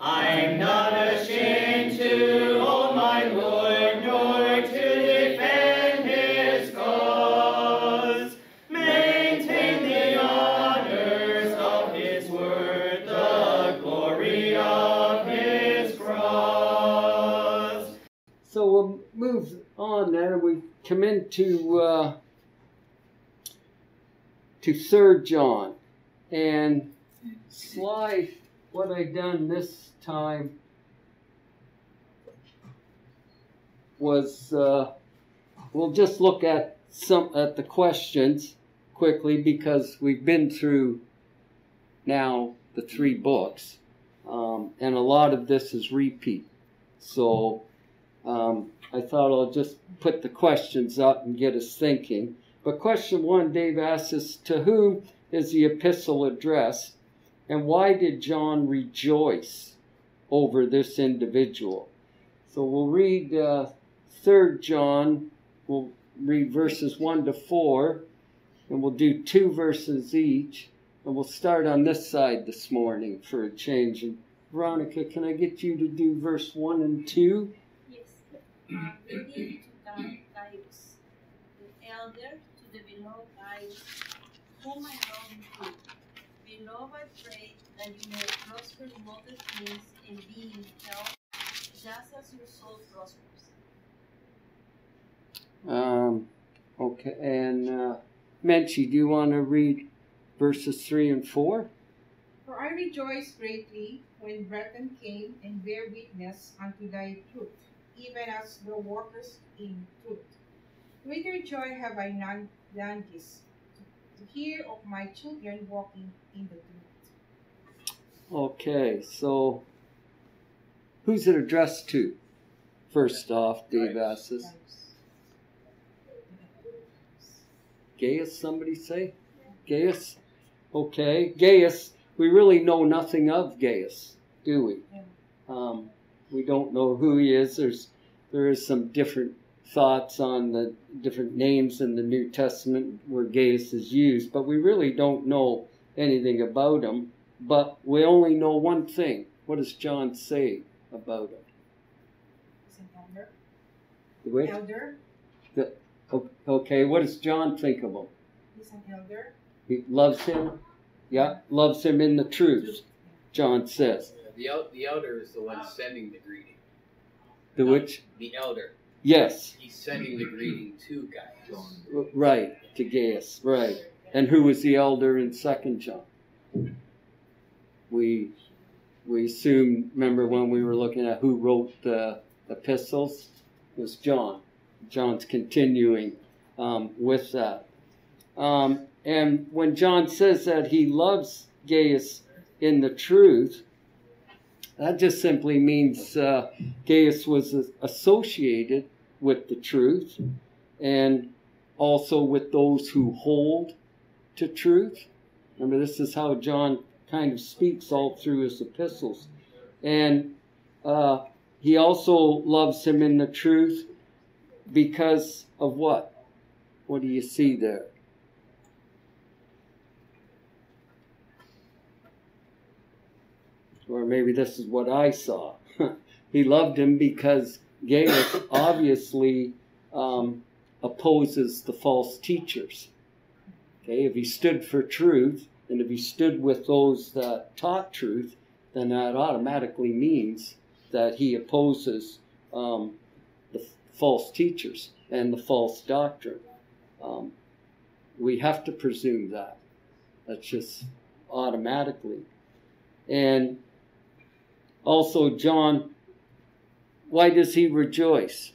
I'm not ashamed to own my Lord, nor to defend his cause. Maintain the honors of his word, the glory of his cross. So we'll move on then, and we come into to 3 John. And slide what I done this time was we'll just look at the questions quickly, because we've been through now the 3 books, and a lot of this is repeat. So I thought I'll just put the questions up and get us thinking. But question 1, Dave asks us, to whom is the epistle addressed, and why did John rejoice over this individual? So we'll read 3 John. We'll read verses 1 to 4, and we'll do 2 verses each. And we'll start on this side this morning for a change. And Veronica, can I get you to do verse 1 and 2? Yes. Reading to Gaius, the elder, to the beloved Gaius, whom I love you. Beloved, I pray that you may prosper in all the things and be in health, just as your soul prospers. Okay, and Menchie, do you want to read verses 3 and 4? For I rejoice greatly when brethren came and bear witness unto thy truth, even as the workers in truth. Greater joy have I none than this, to hear of my children walking in the truth. Okay, so who's it addressed to? First off, Dave asks us. Gaius, somebody say? Yeah. Gaius? Okay, Gaius, we really know nothing of Gaius, do we? Yeah. We don't know who he is. There is some different thoughts on the different names in the New Testament where Gaius is used, but we really don't know anything about him. But we only know one thing. What does John say about him? He's an elder. Wait. Elder. Okay, what does John think of him? He's an elder. He loves him. Yeah, loves him in the truth, John says. The elder is the one sending the greeting. The which? The elder. Yes. He's sending the greeting to Gaius. Right, to Gaius, right. And who was the elder in 2 John? We assume, remember when we were looking at who wrote the epistles? It was John. John's continuing with that. And when John says that he loves Gaius in the truth, that just simply means Gaius was associated with the truth and also with those who hold to truth. Remember, this is how John kind of speaks all through his epistles. And he also loves him in the truth because of what? What do you see there? Or maybe this is what I saw. He loved him because Gaius obviously opposes the false teachers. Okay, if he stood for truth, and if he stood with those that taught truth, then that automatically means that he opposes the false teachers and the false doctrine. We have to presume that. That's just automatically. And also, John, why does he rejoice?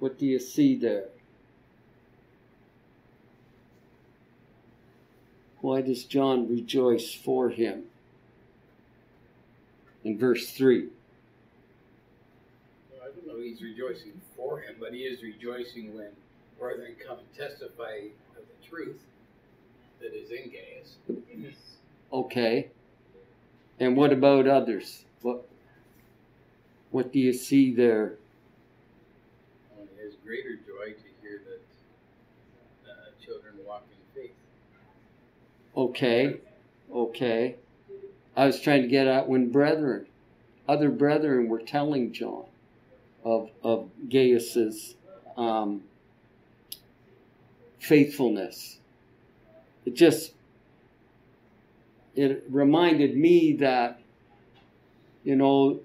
What do you see there? Why does John rejoice for him? In verse 3. Well, I don't know if he's rejoicing for him, but he is rejoicing when brethren come and testify of the truth that is in Gaius. Okay. And what about others? What do you see there? Well, it is greater joy to hear that children walk in faith. Okay. Okay. I was trying to get at when brethren, other brethren were telling John of Gaius's faithfulness. It reminded me that, you know,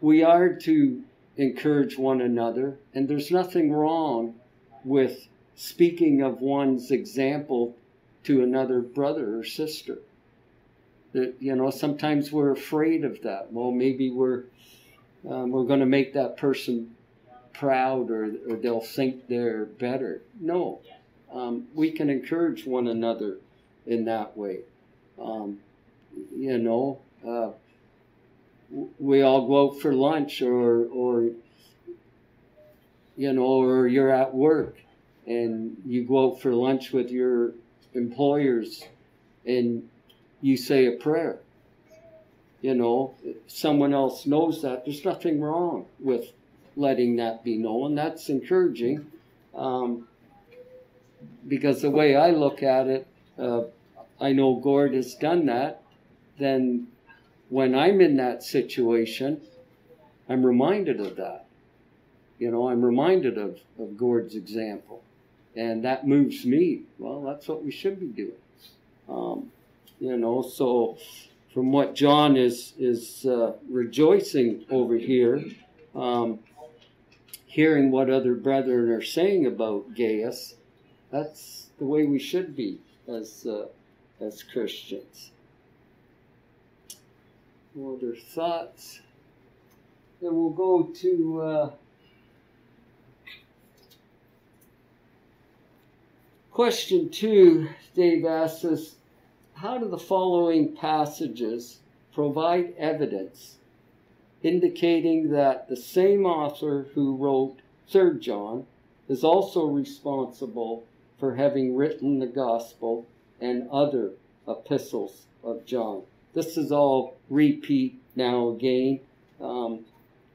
we are to encourage one another, and there's nothing wrong with speaking of one's example to another brother or sister. That, you know, sometimes we're afraid of that. Well, maybe we're going to make that person proud, or they'll think they're better. No, we can encourage one another in that way. You know, we all go out for lunch, or you know, or you're at work and you go out for lunch with your employers and you say a prayer. You know, someone else knows that. There's nothing wrong with letting that be known. That's encouraging, because the way I look at it, I know Gord has done that. Then when I'm in that situation, I'm reminded of that. You know, I'm reminded of Gord's example. And that moves me. Well, that's what we should be doing. You know, so from what John is rejoicing over here, hearing what other brethren are saying about Gaius, that's the way we should be as Christians. Other thoughts? Then we'll go to question 2. Dave asks us, how do the following passages provide evidence indicating that the same author who wrote 3 John is also responsible for having written the gospel and other epistles of John? This is all repeat now again.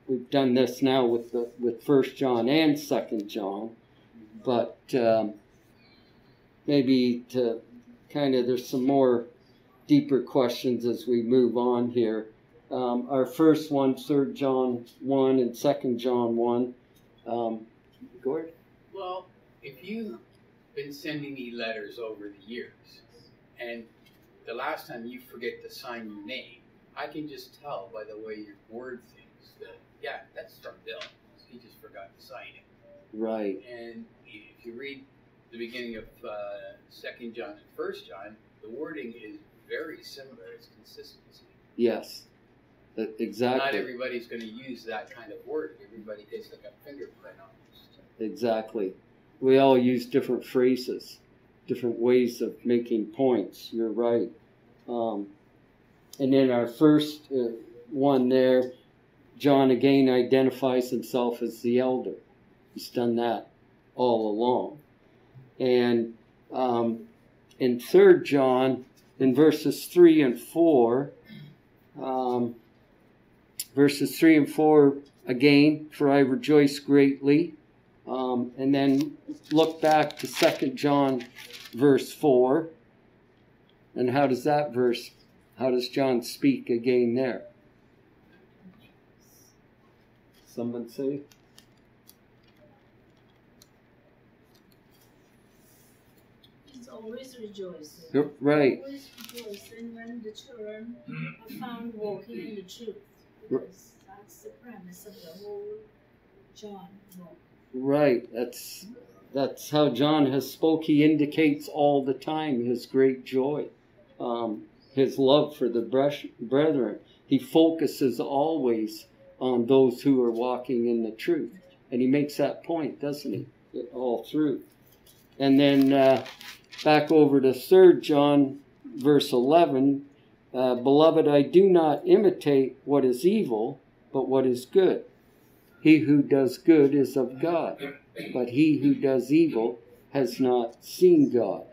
We've done this now with 1 John and 2 John, but maybe to kind of, there's some more deeper questions as we move on here. Our first one, 3 John 1 and 2 John 1. Gord? Well, if you've been sending me letters over the years, and the last time you forget to sign your name, I can just tell by the way you word things that, yeah, that's from Bill. He just forgot to sign it. Right. And if you read the beginning of 2 John and 1 John, the wording is very similar. It's consistency. Yes, exactly. Not everybody's going to use that kind of word. Everybody gets like a fingerprint almost. Exactly. We all use different phrases, different ways of making points. You're right. And then our first one there, John again identifies himself as the elder. He's done that all along. And in 3 John, in verses 3 and 4, verses 3 and 4 again, for I rejoice greatly. And then look back to 2 John verse 4. And how does that verse, how does John speak again there? Someone say? He's always rejoicing. Yep, right. Always rejoicing when the children are found walking in the truth. Because that's the premise of the whole John book. Right, that's how John has spoke. He indicates all the time his great joy, his love for the brethren. He focuses always on those who are walking in the truth. And he makes that point, doesn't he, all through. And then back over to 3 John, verse 11, Beloved, I do not imitate what is evil, but what is good. He who does good is of God, but he who does evil has not seen God.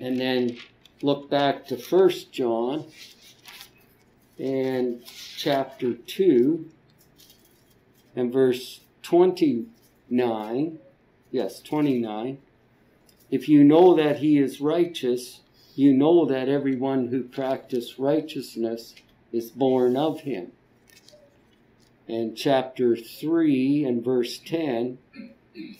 And then look back to 1 John and chapter 2 and verse 29. Yes, 29. If you know that he is righteous, You know that everyone who practices righteousness is born of him. And chapter 3 and verse 10,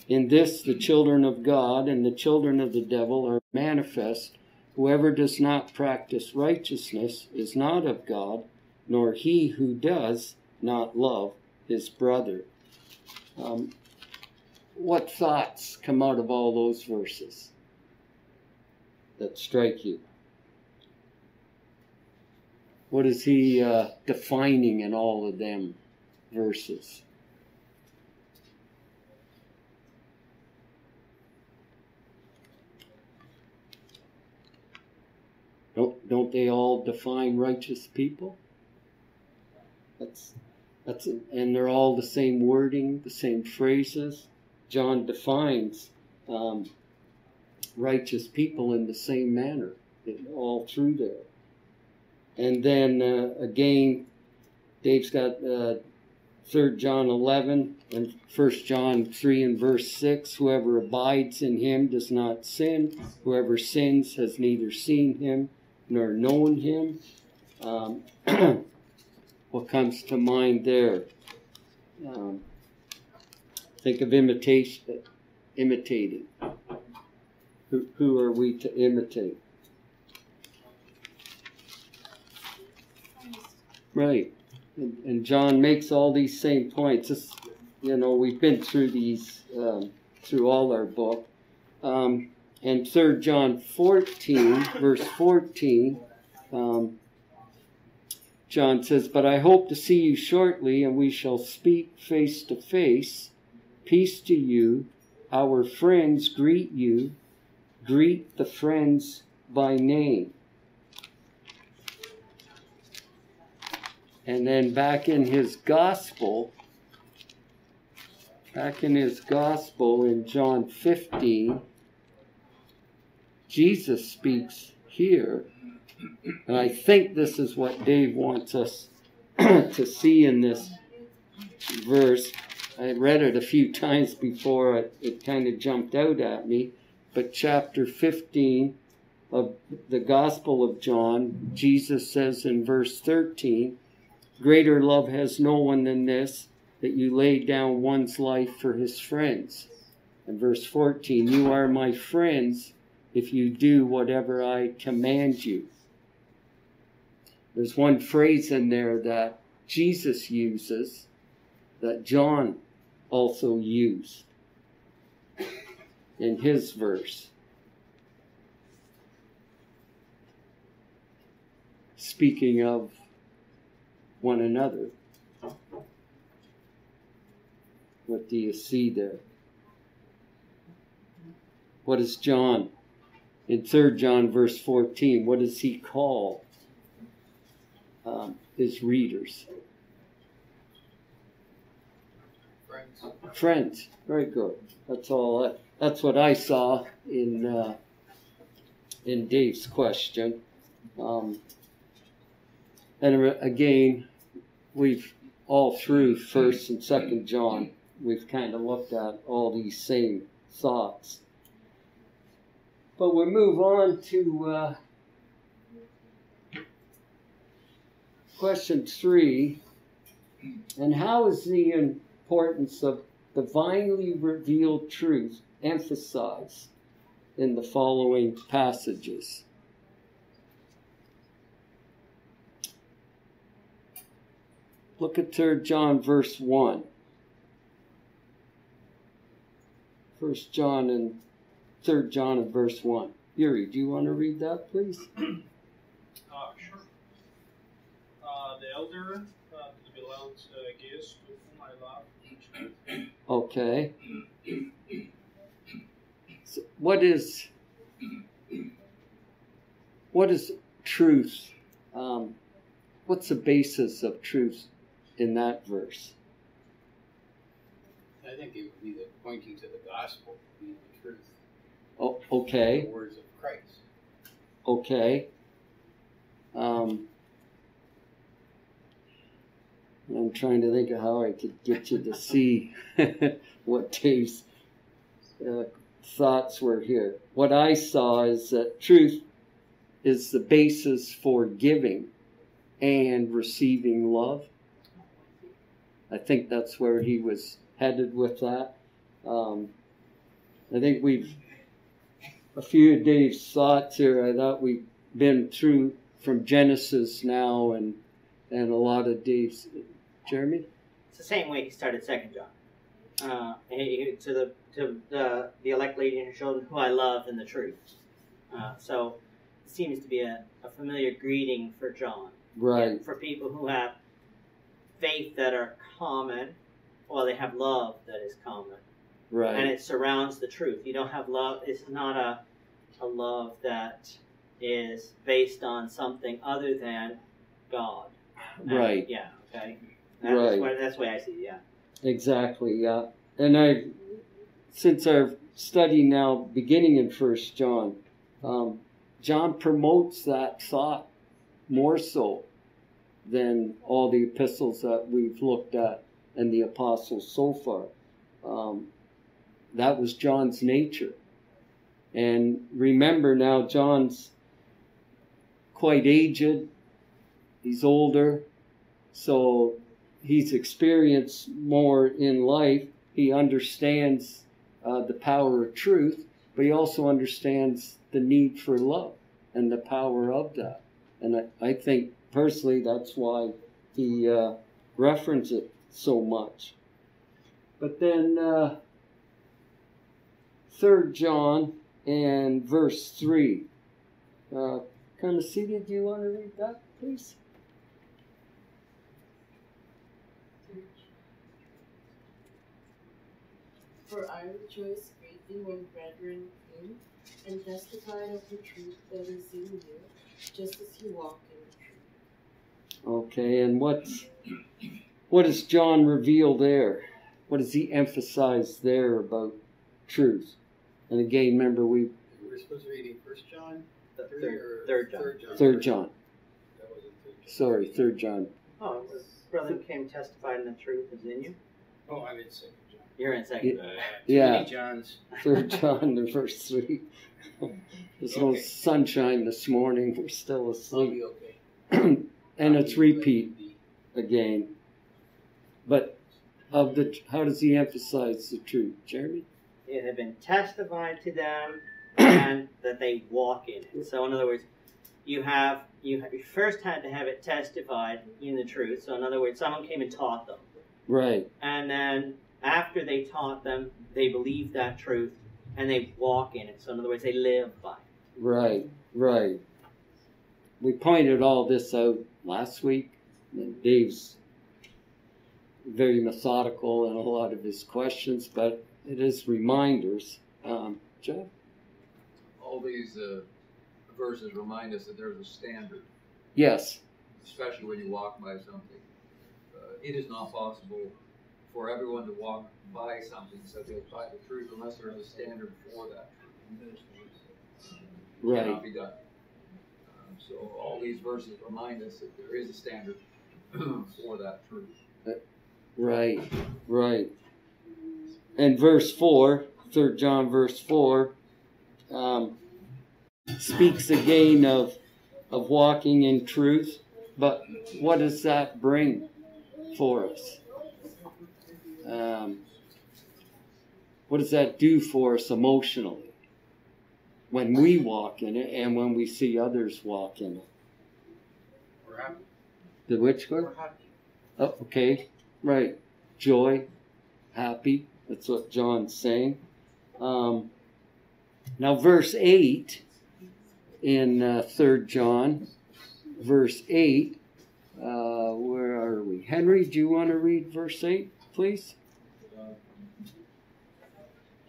in this the children of God and the children of the devil are manifest. Whoever does not practice righteousness is not of God, nor he who does not love his brother. What thoughts come out of all those verses that strike you? What is he defining in all of them verses? Don't they all define righteous people? And they're all the same wording, the same phrases. John defines righteous people in the same manner, all through there. And then again, Dave's got 3 John 11 and 1 John 3 and verse 6. Whoever abides in him does not sin. Whoever sins has neither seen him nor known him. What comes to mind there? Think of imitating. Who are we to imitate? Right. And John makes all these same points. This, you know, we've been through these, through all our book. And 3 John 14, verse 14, John says, "But I hope to see you shortly, and we shall speak face to face. Peace to you. Our friends greet you. Greet the friends by name." And then back in his gospel in John 15, Jesus speaks here, and I think this is what Dave wants us to see in this verse. I read it a few times before it kind of jumped out at me, but chapter 15 of the Gospel of John, Jesus says in verse 13, "Greater love has no one than this, that you lay down one's life for his friends." And verse 14, "You are my friends if you do whatever I command you." There's one phrase in there that Jesus uses that John also used in his verse. Speaking of one another. What do you see there? What is John? In 3 John verse 14, what does he call his readers? Friends. Friends. Very good. That's all. That's what I saw in Dave's question. And again, we've all through 1st and 2nd John, we've kind of looked at all these same thoughts. But we'll move on to question 3. And how is the importance of divinely revealed truth emphasized in the following passages? Look at 3 John verse 1. 1 John and 3 John and verse 1. Yuri, do you want to read that, please? Sure. The elder to be loud, Gaius, with whom I love each. Okay. So what is truth? What's the basis of truth in that verse? I think it would be the pointing to the gospel, the truth. Oh, okay. The words of Christ. Okay. I'm trying to think of how I could get you to see what Dave's thoughts were here. What I saw is that truth is the basis for giving and receiving love. I think that's where he was headed with that. I think we've, a few of Dave's thoughts here, I thought we've been through from Genesis now and a lot of Dave's. Jeremy? It's the same way he started 2 John. To the elect lady and her children, who I love in the truth. So it seems to be a familiar greeting for John. Right. And for people who have faith that are common, or they have love that is common. Right. And it surrounds the truth. You don't have love. It's not a love that is based on something other than God. And, right. Yeah. Okay. Right. That's the way I see it. Yeah. Exactly. Yeah. And I, since our study now beginning in 1 John, John promotes that thought more so than all the epistles that we've looked at and the apostles so far. That was John's nature. And remember now, John's quite aged. He's older. So he's experienced more in life. He understands the power of truth, but he also understands the need for love and the power of that. And I think personally that's why he referenced it so much. But then 3 John and verse 3. Kind of seated, do you want to read that, please? For I rejoice greatly when brethren came and testified of the truth that is in you, just as you walk in the truth. Okay, and what does John reveal there? What does he emphasize there about truth? And again, remember we were supposed to be reading 1 John, 3 John. 3 John. That wasn't 3 John. Sorry, 3 John. Oh, it was brother came testified in the truth is in you. Oh, I'm in 2 John. You're in 2 John. Yeah. 3 John, the verse 3. There's no sunshine this morning. We're still asleep. Okay. And it's repeat again. But of the, how does he emphasize the truth, Jeremy? It had been testified to them, and that they walk in it. So in other words, you first had to have it testified in the truth. So in other words, someone came and taught them. Right. And then after they taught them, they believed that truth, and they walk in it. So in other words, they live by it. Right, right. We pointed all this out last week. And Dave's very methodical in a lot of his questions, but it is reminders. Jeff? All these verses remind us that there's a standard. Yes. Especially when you walk by something. It is not possible for everyone to walk by something so they apply the truth unless there's a standard for that. Right. It cannot be done. So all these verses remind us that there is a standard for that truth. Right, right. And verse 4, 3 John verse 4, speaks again of walking in truth. But what does that bring for us? What does that do for us emotionally when we walk in it and when we see others walk in it? We're happy. The which word? We're happy. Oh, okay, right. Joy, happy. That's what John's saying. Now, verse 8 in 3 John, verse 8, where are we? Henry, do you want to read verse 8, please?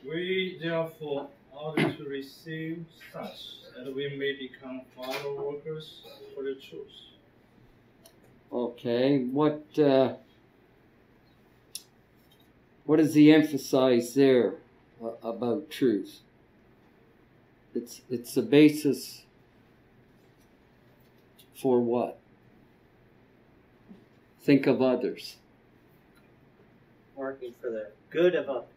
We therefore ought to receive such that we may become fellow workers for the truth. Okay, what does he emphasize there about truth? It's the basis for what? Think of others. Working for the good of others.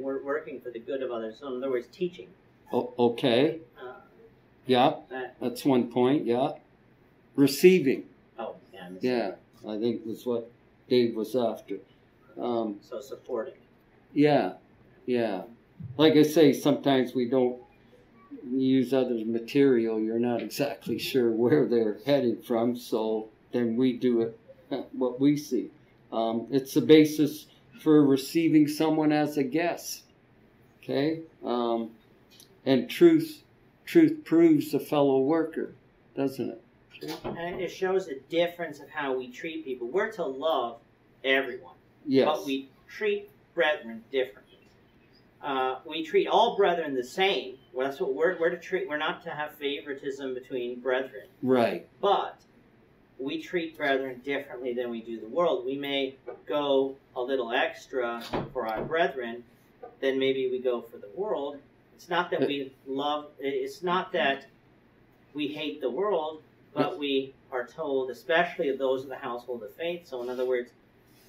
We're working for the good of others. So in other words, teaching. Oh, okay. Yeah, that's one point. Yeah, receiving. Oh, yeah. Yeah, I think that's what Dave was after. So supporting. Yeah, yeah. Like I say, sometimes we don't use others' material. You're not exactly sure where they're headed from, so then we do it what we see. It's the basis for receiving someone as a guest. Okay, and truth proves a fellow worker, doesn't it? And it shows the difference of how we treat people. We're to love everyone, yes, but we treat brethren differently. We treat all brethren the same. Well, that's what we're to treat. We're not to have favoritism between brethren. Right. But we treat brethren differently than we do the world. We may go a little extra for our brethren than maybe we go for the world. It's not that we love. It's not that we hate the world, but we are told, especially of those of the household of faith. So in other words,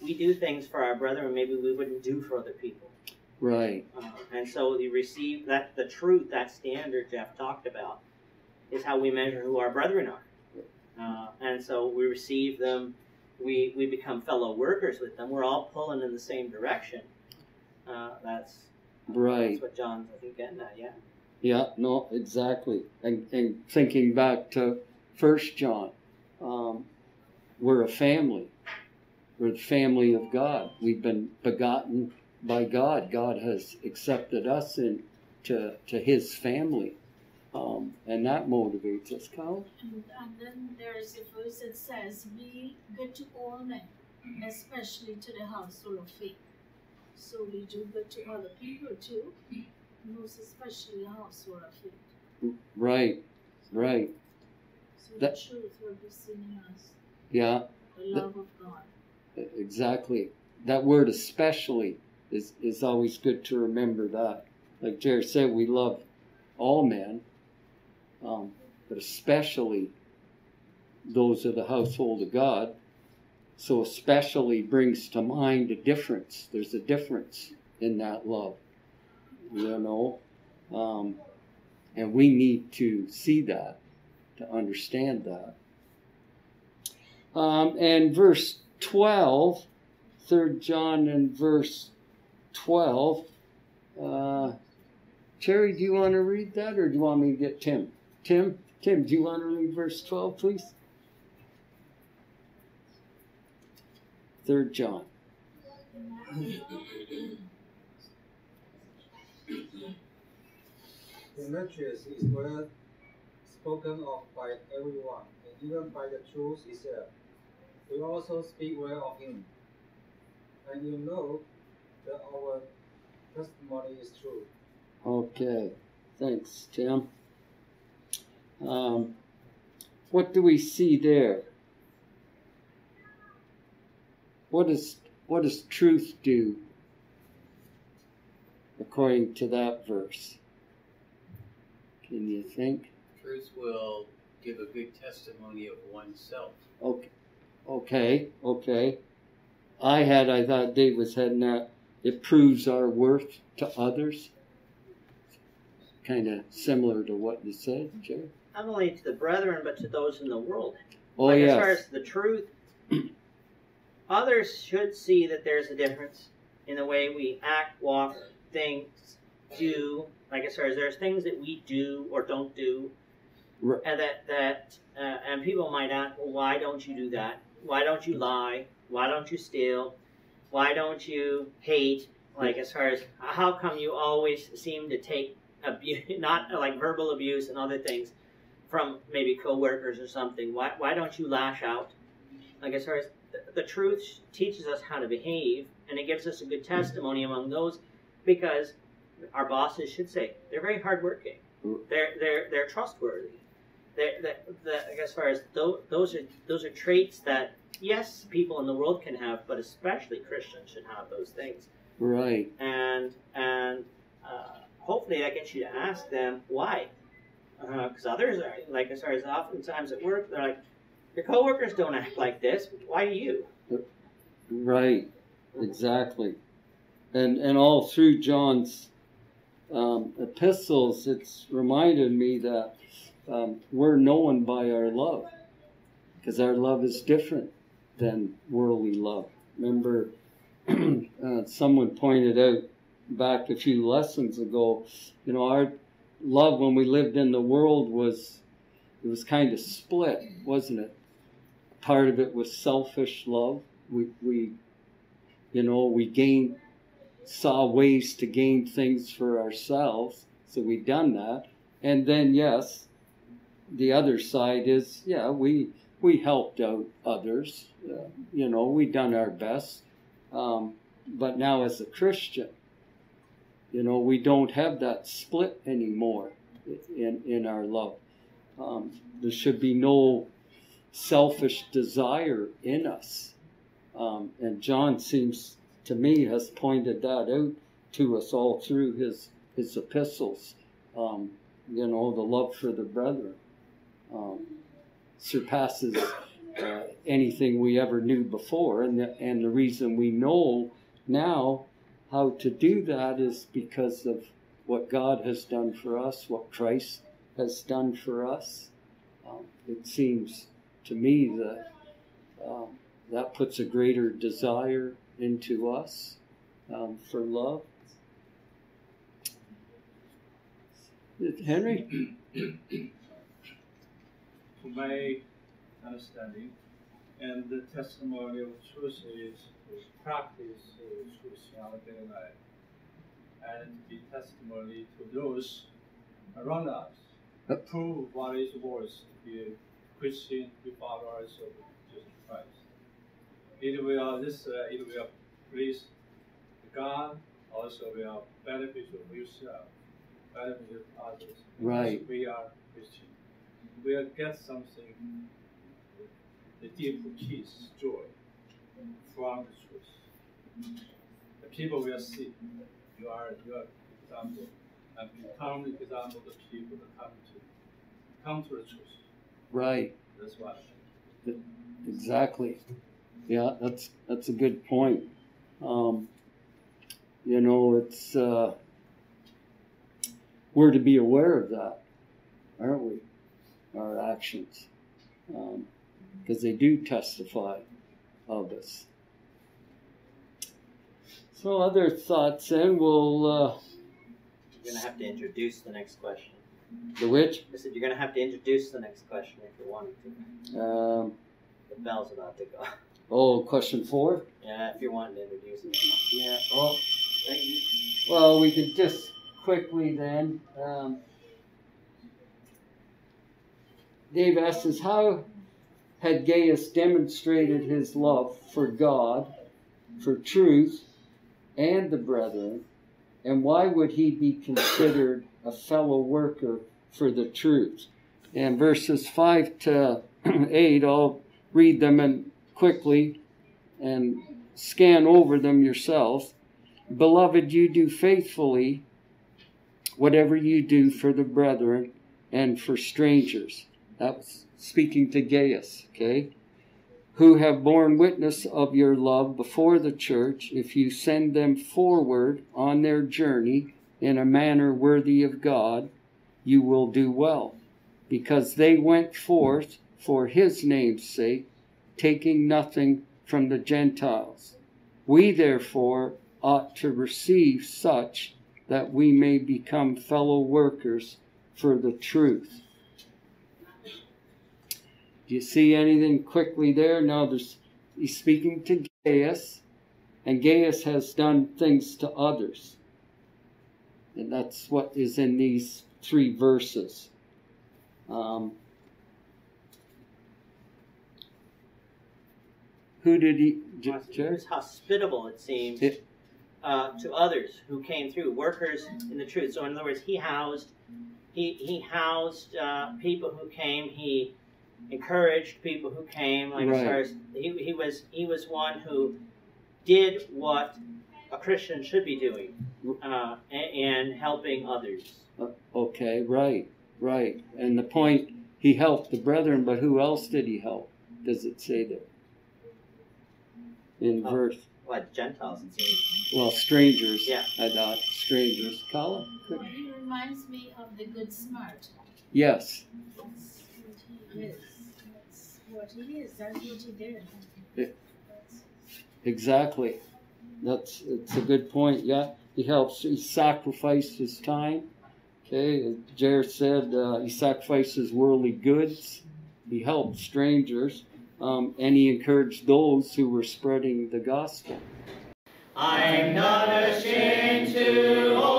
we do things for our brethren maybe we wouldn't do for other people. Right. And so we receive that, the truth, that standard Jeff talked about, is how we measure who our brethren are. And so we receive them, we become fellow workers with them. We're all pulling in the same direction. Right. That's what John's, I think, getting at, yeah. Yeah, no, exactly. And thinking back to 1 John, we're a family. We're the family of God. We've been begotten by God. God has accepted us into his family. And that motivates us, Kyle. And then there's a verse that says, be good to all men, especially to the household of faith. So we do good to other people too, most especially the household of faith. Right, right. So that, the truth will be seen in us. Yeah. The love of God. Exactly. That word especially is always good to remember that. Like Jerry said, we love all men, but especially those of the household of God. So especially brings to mind a difference. There's a difference in that love, you know. And we need to see that, to understand that. And verse 12, 3 John and verse 12, Terry, do you want to read that, or do you want me to get Tim? Tim, do you want to read verse 12, please? 3 John. Demetrius is well spoken of by everyone, and even by the truth itself. We also speak well of him, and you know that our testimony is true. Okay, thanks, Tim. What do we see there? What does truth do according to that verse? Can you think? Truth will give a good testimony of oneself. Okay, okay, okay. I thought Dave was heading that. It proves our worth to others. Kind of similar to what you said, Jerry. Not only to the brethren, but to those in the world. Oh, like, yes. As far as the truth, others should see that there's a difference in the way we act, walk, think, do. Like, as far as there's things that we do or don't do, right. And and people might ask, well, why don't you do that? Why don't you lie? Why don't you steal? Why don't you hate? Like, as far as how come you always seem to take abuse, not like verbal abuse and other things from maybe co-workers or something. Why don't you lash out? Like, as far as the truth teaches us how to behave, and it gives us a good testimony among those, because our bosses should say they're very hardworking, they're trustworthy. Like, as far as those are traits that yes, people in the world can have, but especially Christians should have those things. Right. And hopefully that gets you to ask them why, because others are like, as far as oftentimes at work, they're like, your coworkers don't act like this. Why do you? Right, exactly, and all through John's epistles, it's reminded me that we're known by our love, because our love is different than worldly love. Remember, someone pointed out back a few lessons ago, you know, our love when we lived in the world was, it was kind of split, wasn't it? Part of it was selfish love. We you know, saw ways to gain things for ourselves, so we've done that. And then, yes, the other side is, yeah, we helped out others. You know, we done our best. But now as a Christian, you know, we don't have that split anymore in our love. There should be no selfish desire in us. And John seems to me has pointed that out to us all through his epistles. You know, the love for the brethren surpasses anything we ever knew before. And the reason we know now how to do that is because of what God has done for us, what Christ has done for us. It seems to me that that puts a greater desire into us for love. Henry? For my understanding, and the testimony of truth is practice Christianity in life, and be testimony to those around us, prove what it was to be a Christian, to be followers of Jesus Christ. It will please God, also will benefit yourself, benefit others. Right. We are Christian. We will get something, the deep peace, joy from the truth. The people will see you are example, and become the example of the people that come to the truth. Right. That's why. Exactly. Yeah, that's a good point. You know, it's we're to be aware of that, aren't we? Our actions, because they do testify of us. So, other thoughts, and we'll. You're gonna have to introduce the next question. The which? I said you're gonna have to introduce the next question if you wanted to. The bell's about to go. Oh, question 4? Yeah, if you wanted to introduce it. Yeah, oh, thank you. Well, we could just quickly then. Dave asks us, how had Gaius demonstrated his love for God, for truth, and the brethren, and why would he be considered a fellow worker for the truth? And verses 5 to 8, I'll read them and quickly and scan over them yourself. Beloved, you do faithfully whatever you do for the brethren and for strangers. That was speaking to Gaius, okay? Who have borne witness of your love before the church, if you send them forward on their journey in a manner worthy of God, you will do well, because they went forth for his name's sake, taking nothing from the Gentiles. We, therefore, ought to receive such that we may become fellow workers for the truth. Do you see anything quickly there? No, he's speaking to Gaius, and Gaius has done things to others. And that's what is in these 3 verses. Who did he... He was hospitable, it seems, to others who came through, workers in the truth. So in other words, he housed people who came. He encouraged people who came. Like right. As far as he was one who did what a Christian should be doing, and helping others. Okay, right, right. And the point, he helped the brethren, but who else did he help? Does it say there? In verse. Well, Gentiles and strangers. Well, strangers. Yeah. I thought strangers. Colin? Well, it reminds me of the Good Samaritan. Yes. That's what it is. That's what he did. Exactly. It's a good point. Yeah, he helps. He sacrificed his time. Okay, as Jared said, he sacrificed his worldly goods. He helped strangers, and he encouraged those who were spreading the gospel. I'm not ashamed to.